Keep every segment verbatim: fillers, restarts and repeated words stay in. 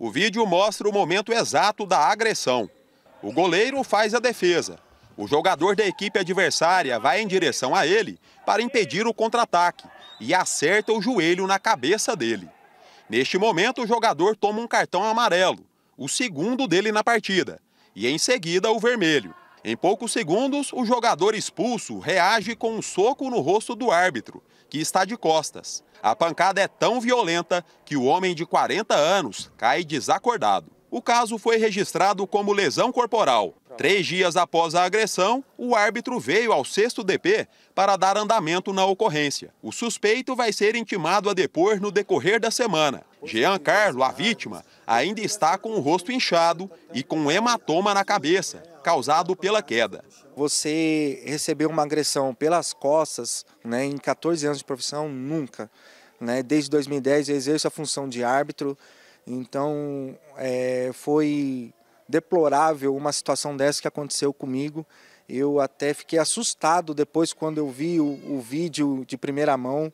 O vídeo mostra o momento exato da agressão. O goleiro faz a defesa. O jogador da equipe adversária vai em direção a ele para impedir o contra-ataque e acerta o joelho na cabeça dele. Neste momento, o jogador toma um cartão amarelo, o segundo dele na partida, e em seguida o vermelho. Em poucos segundos, o jogador expulso reage com um soco no rosto do árbitro, que está de costas. A pancada é tão violenta que o homem de quarenta anos cai desacordado. O caso foi registrado como lesão corporal. Três dias após a agressão, o árbitro veio ao sexto D P para dar andamento na ocorrência. O suspeito vai ser intimado a depor no decorrer da semana. Jean Carlos, a vítima, ainda está com o rosto inchado e com um hematoma na cabeça, causado pela queda. Você recebeu uma agressão pelas costas, né, em quatorze anos de profissão, nunca. Né? Desde dois mil e dez eu exerço a função de árbitro. Então, é, foi deplorável uma situação dessa que aconteceu comigo. Eu até fiquei assustado depois quando eu vi o, o vídeo de primeira mão.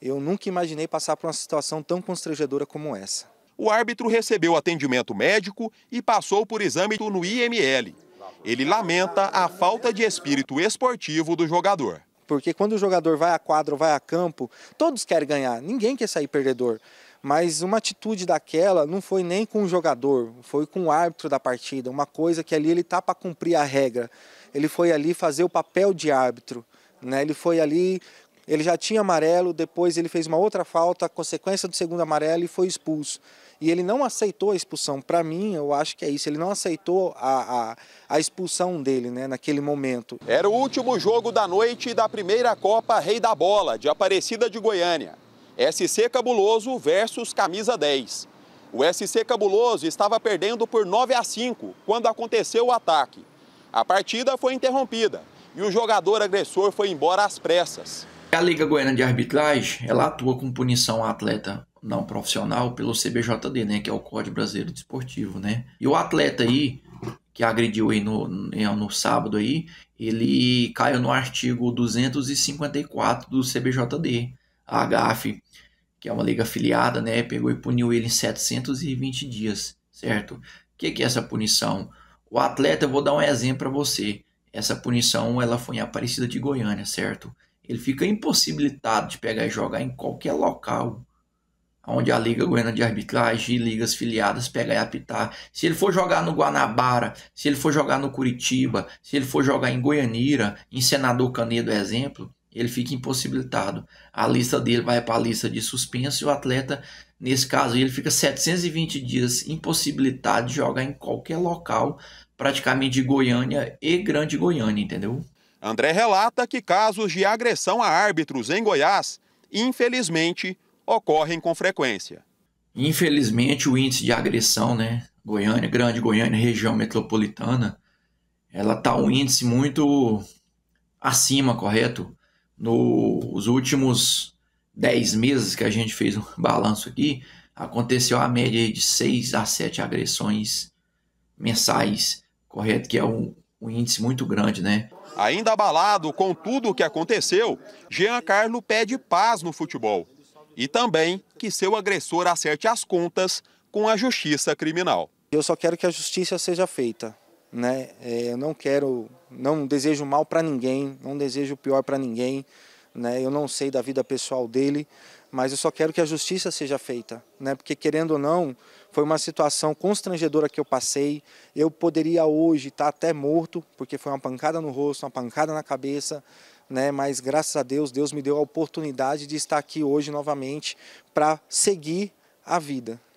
Eu nunca imaginei passar por uma situação tão constrangedora como essa. O árbitro recebeu atendimento médico e passou por exame no I M L. Ele lamenta a falta de espírito esportivo do jogador. Porque quando o jogador vai a quadro, vai a campo, todos querem ganhar, ninguém quer sair perdedor. Mas uma atitude daquela não foi nem com o jogador, foi com o árbitro da partida. Uma coisa que ali ele está para cumprir a regra. Ele foi ali fazer o papel de árbitro. Né? Ele foi ali, ele já tinha amarelo, depois ele fez uma outra falta, a consequência do segundo amarelo, e foi expulso. E ele não aceitou a expulsão. Para mim, eu acho que é isso, ele não aceitou a, a, a expulsão dele, né, naquele momento. Era o último jogo da noite da primeira Copa Rei da Bola de Aparecida de Goiânia. S C Cabuloso versus Camisa dez. O S C Cabuloso estava perdendo por nove a cinco quando aconteceu o ataque. A partida foi interrompida e o jogador agressor foi embora às pressas. A Liga Goiana de Arbitragem, ela atua com punição ao atleta não profissional pelo C B J D, né, que é o Código Brasileiro Desportivo, né? E o atleta aí que agrediu aí no, no sábado aí, ele caiu no artigo duzentos e cinquenta e quatro do C B J D. A G A F, que é uma liga afiliada, né, pegou e puniu ele em setecentos e vinte dias, certo? O que, que é essa punição? O atleta, eu vou dar um exemplo para você. Essa punição, ela foi em Aparecida de Goiânia, certo? Ele fica impossibilitado de pegar e jogar em qualquer local onde a Liga Goiana de Arbitragem e ligas filiadas pegar e apitar. Se ele for jogar no Guanabara, se ele for jogar no Curitiba, se ele for jogar em Goianira, em Senador Canedo, exemplo, ele fica impossibilitado. A lista dele vai para a lista de suspenso e o atleta, nesse caso, ele fica setecentos e vinte dias impossibilitado de jogar em qualquer local, praticamente de Goiânia e Grande Goiânia, entendeu? André relata que casos de agressão a árbitros em Goiás, infelizmente, ocorrem com frequência. Infelizmente, o índice de agressão, né, Goiânia, Grande Goiânia, região metropolitana, ela tá um índice muito acima, correto? Nos últimos dez meses que a gente fez um balanço aqui, aconteceu a média de seis a sete agressões mensais, correto? Que é um, um índice muito grande, né? Ainda abalado com tudo o que aconteceu, Jean Carlos pede paz no futebol e também que seu agressor acerte as contas com a justiça criminal. Eu só quero que a justiça seja feita, né? Eu não quero... Não desejo mal para ninguém, não desejo o pior para ninguém, né? Eu não sei da vida pessoal dele, mas eu só quero que a justiça seja feita, né? Porque, querendo ou não, foi uma situação constrangedora que eu passei. Eu poderia hoje estar até morto, porque foi uma pancada no rosto, uma pancada na cabeça, né? Mas, graças a Deus, Deus me deu a oportunidade de estar aqui hoje novamente para seguir a vida.